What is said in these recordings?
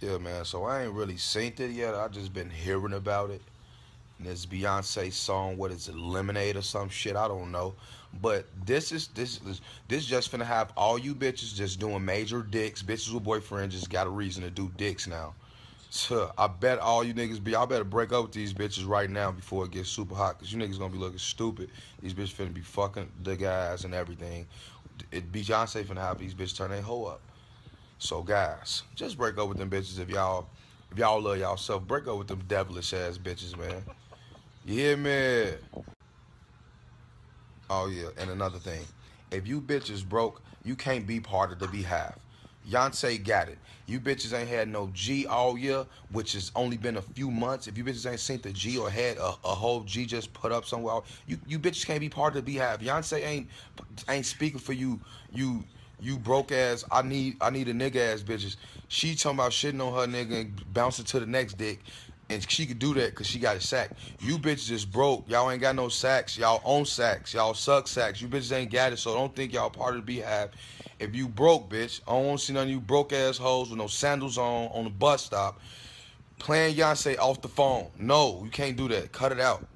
Yeah, man, so I ain't really seen it yet. I just been hearing about it. And this Beyonce song, what is it, Lemonade or some shit? I don't know. But this just finna have all you bitches just doing major dicks. Bitches with boyfriends just got a reason to do dicks now. So I bet all you niggas be, y'all better break up with these bitches right now before it gets super hot, because you niggas gonna be looking stupid. These bitches finna be fucking the guys and everything. Beyonce finna have these bitches turn their hoe up. So guys, just break up with them bitches if y'all love y'allself. Break up with them devilish ass bitches, man. You hear me? Oh yeah, and another thing. If you bitches broke, you can't be part of the beehive. Beyonce got it. You bitches ain't had no G all year, which has only been a few months. If you bitches ain't seen the G or had a whole G just put up somewhere, you bitches can't be part of the beehive. Beyonce ain't speaking for you broke ass, I need a nigga ass bitches. She talking about shitting on her nigga and bouncing to the next dick. And she could do that because she got a sack. You bitches just broke. Y'all ain't got no sacks. Y'all own sacks. Y'all suck sacks. You bitches ain't got it, so don't think y'all part of the beehive. If you broke, bitch, I don't want to see none of you broke ass hoes with no sandals on the bus stop playing Beyonce off the phone. No, you can't do that. Cut it out.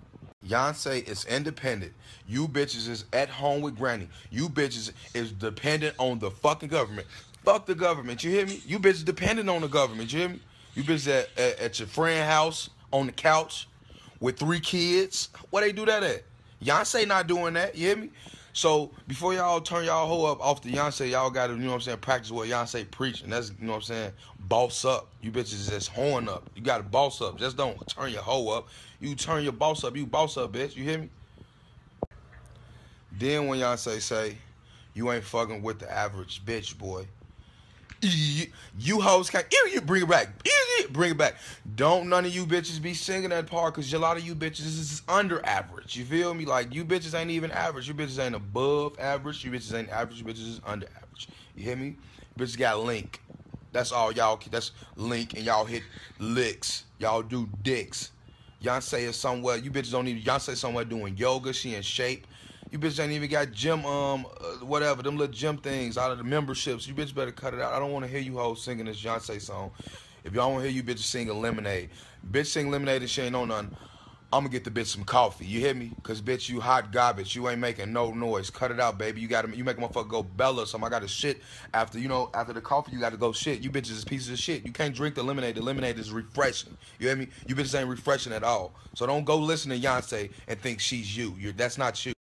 Beyonce is independent. You bitches is at home with granny. You bitches is dependent on the fucking government. Fuck the government. You hear me? You bitches dependent on the government. You hear me? You bitches at your friend's house on the couch with 3 kids. Where they do that at? Beyonce not doing that. You hear me? So before y'all turn y'all hoe up off the Beyonce, y'all got to, you know what I'm saying, practice what Beyonce preach. And that's, you know what I'm saying, boss up. You bitches just horn up. You got to boss up. Just don't turn your hoe up. You turn your boss up. You boss up, bitch. You hear me? Then when Beyonce say, you ain't fucking with the average bitch, boy. You hoes can't, you bring it back. Bring it back. Don't none of you bitches be singing that part, because a lot of you bitches is under average. You feel me? Like, you bitches ain't even average. You bitches ain't above average. You bitches ain't average. You bitches is under average. You hear me? Bitches got link. That's all y'all. That's link, and y'all hit licks. Y'all do dicks. Beyonce is somewhere. You bitches don't even. Beyonce somewhere doing yoga. She in shape. You bitches ain't even got gym, whatever, them little gym things out of the memberships. You bitches better cut it out. I don't want to hear you hoes singing this Beyonce song. If y'all want to hear you bitches singing Lemonade, bitch sing Lemonade and she ain't on nothing, I'm going to get the bitch some coffee. You hear me? Because, bitch, you hot garbage. You ain't making no noise. Cut it out, baby. You make a motherfucker go Bella. So I got to shit after, you know, after the coffee, you got to go shit. You bitches is pieces of shit. You can't drink the Lemonade. The Lemonade is refreshing. You hear me? You bitches ain't refreshing at all. So don't go listen to Beyonce and think she's you. That's not you.